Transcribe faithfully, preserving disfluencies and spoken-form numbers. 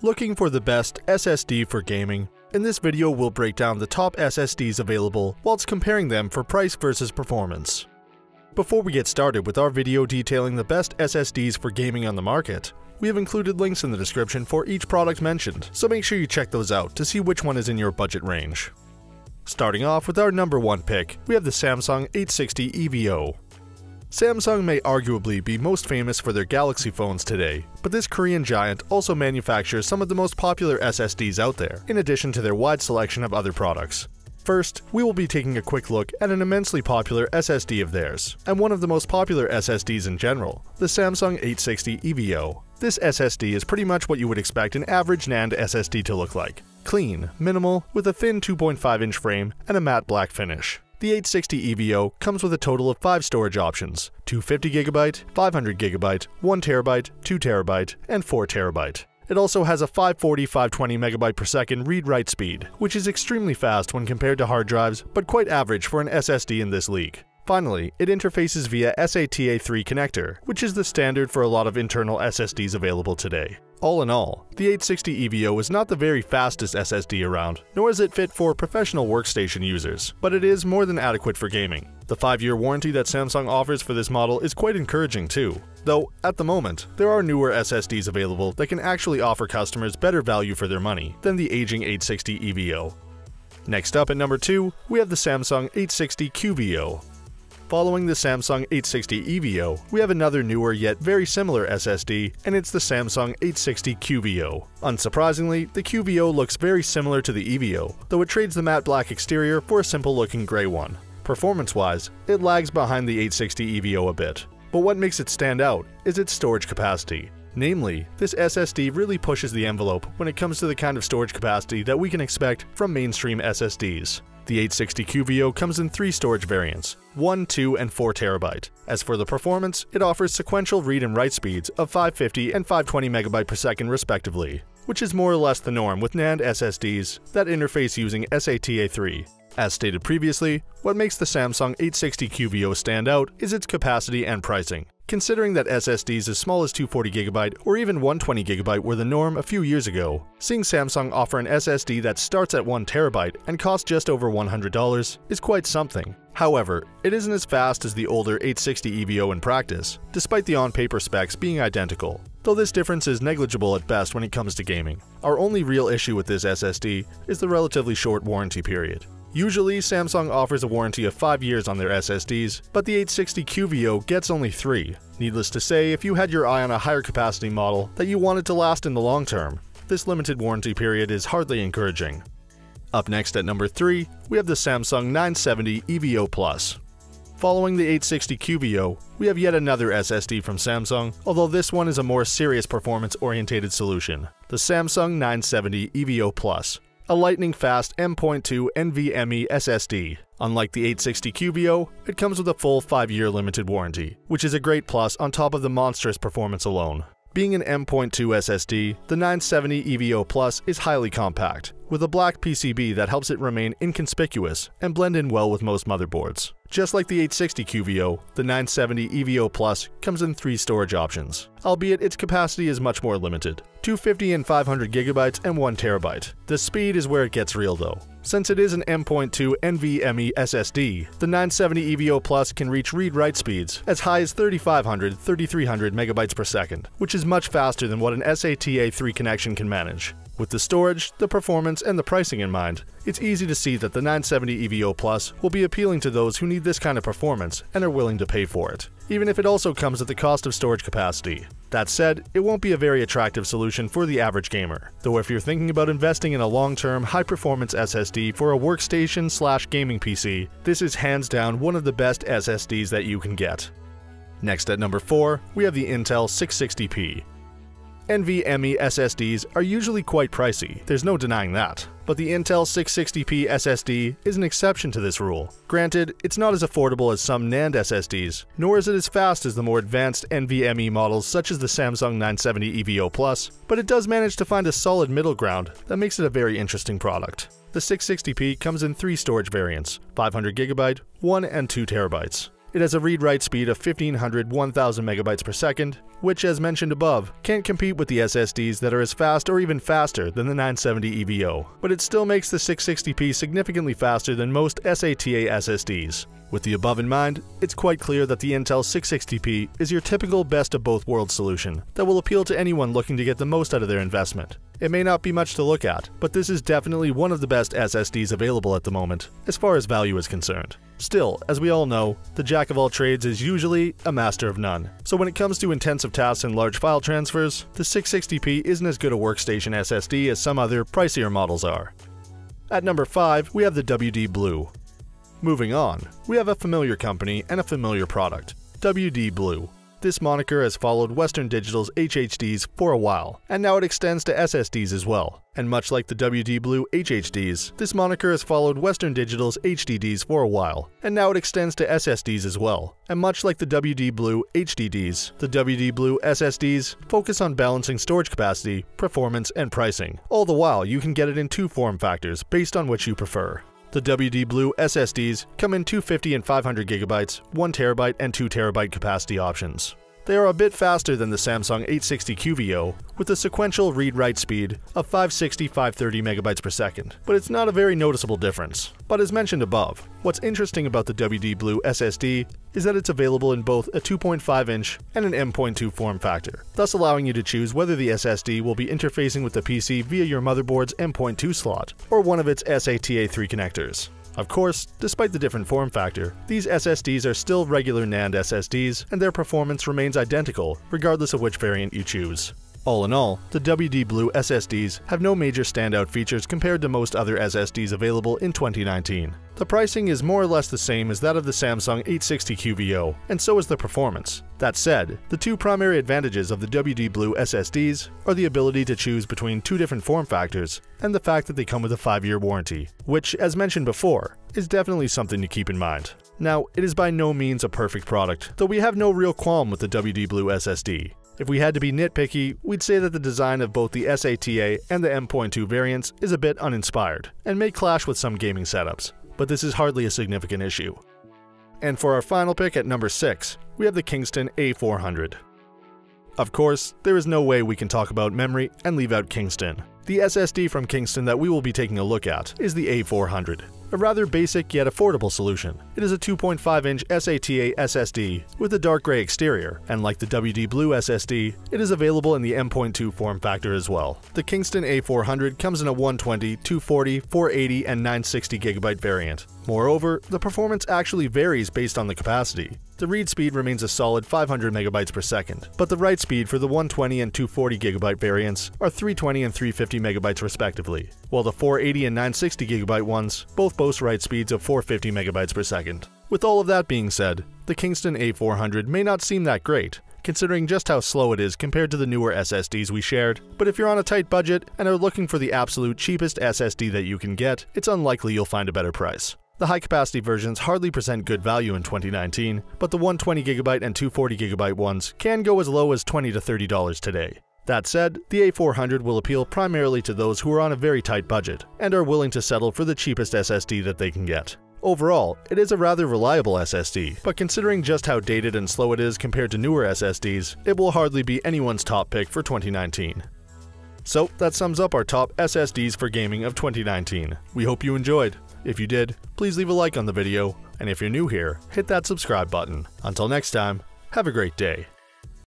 Looking for the best S S D for gaming? In this video, we'll break down the top S S Ds available whilst comparing them for price versus performance. Before we get started with our video detailing the best S S Ds for gaming on the market, we have included links in the description for each product mentioned, so make sure you check those out to see which one is in your budget range. Starting off with our number one pick, we have the Samsung eight sixty E V O. Samsung may arguably be most famous for their Galaxy phones today, but this Korean giant also manufactures some of the most popular S S Ds out there, in addition to their wide selection of other products. First, we will be taking a quick look at an immensely popular S S D of theirs, and one of the most popular S S Ds in general, the Samsung eight sixty E V O. This S S D is pretty much what you would expect an average NAND S S D to look like. Clean, minimal, with a thin two point five inch frame and a matte black finish. The eight sixty E V O comes with a total of five storage options, two hundred fifty gigabyte, five hundred gigabyte, one terabyte, two terabyte, and four terabyte. It also has a five forty to five twenty megabyte per second read-write speed, which is extremely fast when compared to hard drives, but quite average for an S S D in this league. Finally, it interfaces via S A T A three connector, which is the standard for a lot of internal S S Ds available today. All in all, the eight sixty E V O is not the very fastest S S D around, nor is it fit for professional workstation users, but it is more than adequate for gaming. The five year warranty that Samsung offers for this model is quite encouraging too. Though, at the moment, there are newer S S Ds available that can actually offer customers better value for their money than the aging eight sixty E V O. Next up at number two, we have the Samsung eight sixty Q V O. Following the Samsung eight sixty E V O, we have another newer yet very similar S S D, and it's the Samsung eight sixty Q V O. Unsurprisingly, the Q V O looks very similar to the E V O, though it trades the matte black exterior for a simple-looking gray one. Performance-wise, it lags behind the eight sixty E V O a bit, but what makes it stand out is its storage capacity. Namely, this S S D really pushes the envelope when it comes to the kind of storage capacity that we can expect from mainstream S S Ds. The eight sixty Q V O comes in three storage variants, one, two, and four terabyte. As for the performance, it offers sequential read and write speeds of five fifty and five twenty megabyte per second respectively, which is more or less the norm with NAND S S Ds that interface using S A T A three. As stated previously, what makes the Samsung eight sixty Q V O stand out is its capacity and pricing. Considering that S S Ds as small as two hundred forty gigabyte or even one hundred twenty gigabyte were the norm a few years ago, seeing Samsung offer an S S D that starts at one terabyte and costs just over one hundred dollars is quite something. However, it isn't as fast as the older eight sixty E V O in practice, despite the on-paper specs being identical, though this difference is negligible at best when it comes to gaming. Our only real issue with this S S D is the relatively short warranty period. Usually, Samsung offers a warranty of five years on their S S Ds, but the eight sixty Q V O gets only three. Needless to say, if you had your eye on a higher capacity model that you wanted to last in the long term, this limited warranty period is hardly encouraging. Up next at number three, we have the Samsung nine seventy E V O Plus. Following the eight sixty Q V O, we have yet another S S D from Samsung, although this one is a more serious performance-oriented solution, the Samsung nine seventy E V O Plus. A lightning-fast M point two NVMe S S D. Unlike the eight sixty Q V O, it comes with a full five year limited warranty, which is a great plus on top of the monstrous performance alone. Being an M point two S S D, the nine seventy E V O Plus is highly compact, with a black P C B that helps it remain inconspicuous and blend in well with most motherboards. Just like the eight sixty Q V O, the nine seventy E V O Plus comes in three storage options, albeit its capacity is much more limited, two hundred fifty and five hundred gigabyte and one terabyte. The speed is where it gets real though. Since it is an M point two NVMe S S D, the nine seventy E V O Plus can reach read-write speeds as high as thirty-five hundred to thirty-three hundred megabytes per second, which is much faster than what an S A T A three connection can manage. With the storage, the performance, and the pricing in mind, it's easy to see that the nine seventy E V O Plus will be appealing to those who need this kind of performance and are willing to pay for it, even if it also comes at the cost of storage capacity. That said, it won't be a very attractive solution for the average gamer, though if you're thinking about investing in a long-term, high-performance S S D for a workstation-slash-gaming P C, this is hands down one of the best S S Ds that you can get. Next at number four, we have the Intel six sixty P. NVMe S S Ds are usually quite pricey, there's no denying that, but the Intel six sixty P S S D is an exception to this rule. Granted, it's not as affordable as some NAND S S Ds, nor is it as fast as the more advanced NVMe models such as the Samsung nine seventy E V O Plus, but it does manage to find a solid middle ground that makes it a very interesting product. The six sixty P comes in three storage variants, five hundred gigabyte, one and two terabytes. It has a read-write speed of fifteen hundred to one thousand megabytes per second, which, as mentioned above, can't compete with the S S Ds that are as fast or even faster than the nine seventy E V O, but it still makes the six sixty p significantly faster than most S A T A S S Ds. With the above in mind, it's quite clear that the Intel six sixty p is your typical best of both worlds solution that will appeal to anyone looking to get the most out of their investment. It may not be much to look at, but this is definitely one of the best S S Ds available at the moment, as far as value is concerned. Still, as we all know, the jack of all trades is usually a master of none. So when it comes to intensive tasks and large file transfers, the six sixty p isn't as good a workstation S S D as some other pricier models are. At number five, we have the W D Blue. Moving on, we have a familiar company and a familiar product, W D Blue. This moniker has followed Western Digital's H H Ds for a while, and now it extends to S S Ds as well. And much like the W D Blue H H Ds, this moniker has followed Western Digital's H D Ds for a while, and now it extends to S S Ds as well. And much like the W D Blue H D Ds, the W D Blue S S Ds focus on balancing storage capacity, performance, and pricing. All the while, you can get it in two form factors based on which you prefer. The W D Blue S S Ds come in two fifty and five hundred gigabytes, one terabyte and two terabyte capacity options. They are a bit faster than the Samsung eight sixty Q V O with a sequential read-write speed of five sixty to five thirty megabytes per second, but it's not a very noticeable difference. But as mentioned above, what's interesting about the W D Blue S S D is that it's available in both a two point five inch and an m point two form factor, thus allowing you to choose whether the S S D will be interfacing with the P C via your motherboard's m point two slot or one of its S A T A three connectors. Of course, despite the different form factor, these S S Ds are still regular NAND S S Ds and their performance remains identical regardless of which variant you choose. All in all, the W D Blue S S Ds have no major standout features compared to most other S S Ds available in twenty nineteen. The pricing is more or less the same as that of the Samsung eight sixty Q V O, and so is the performance. That said, the two primary advantages of the W D Blue S S Ds are the ability to choose between two different form factors and the fact that they come with a five year warranty, which, as mentioned before, is definitely something to keep in mind. Now, it is by no means a perfect product, though we have no real qualm with the W D Blue S S D. If we had to be nitpicky, we'd say that the design of both the S A T A and the m point two variants is a bit uninspired and may clash with some gaming setups, but this is hardly a significant issue. And for our final pick at number six, we have the Kingston A four hundred. Of course, there is no way we can talk about memory and leave out Kingston. The S S D from Kingston that we will be taking a look at is the A four hundred. A rather basic yet affordable solution. It is a two point five inch S A T A S S D with a dark gray exterior, and like the W D Blue S S D, it is available in the m point two form factor as well. The Kingston A four hundred comes in a one twenty, two forty, four eighty, and nine sixty gigabyte variant. Moreover, the performance actually varies based on the capacity. The read speed remains a solid five hundred megabytes per second, but the write speed for the one twenty and two forty gigabyte variants are three twenty and three fifty megabytes respectively, while the four eighty and nine sixty gigabyte ones both boast write speeds of four fifty megabytes per second. With all of that being said, the Kingston A four hundred may not seem that great, considering just how slow it is compared to the newer S S Ds we shared, but if you're on a tight budget and are looking for the absolute cheapest S S D that you can get, it's unlikely you'll find a better price. The high-capacity versions hardly present good value in twenty nineteen, but the one twenty gigabyte and two forty gigabyte ones can go as low as twenty to thirty dollars today. That said, the A four hundred will appeal primarily to those who are on a very tight budget and are willing to settle for the cheapest S S D that they can get. Overall, it is a rather reliable S S D, but considering just how dated and slow it is compared to newer S S Ds, it will hardly be anyone's top pick for twenty nineteen. So that sums up our top S S Ds for gaming of twenty nineteen. We hope you enjoyed. If you did, please leave a like on the video, and if you're new here, hit that subscribe button. Until next time, have a great day.